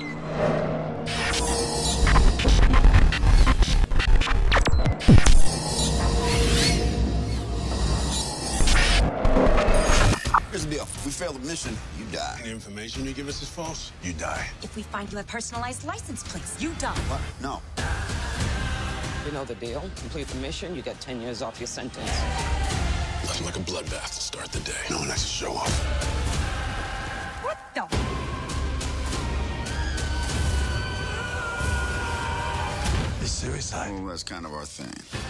Here's the deal. If we fail the mission, you die. The information you give us is false, you die. If we find you a personalized license plates, you die. What? No. You know the deal. Complete the mission, you get 10 years off your sentence. Nothing like a bloodbath to start the day. No one has to show up. What the? It's suicide. Well, that's kind of our thing.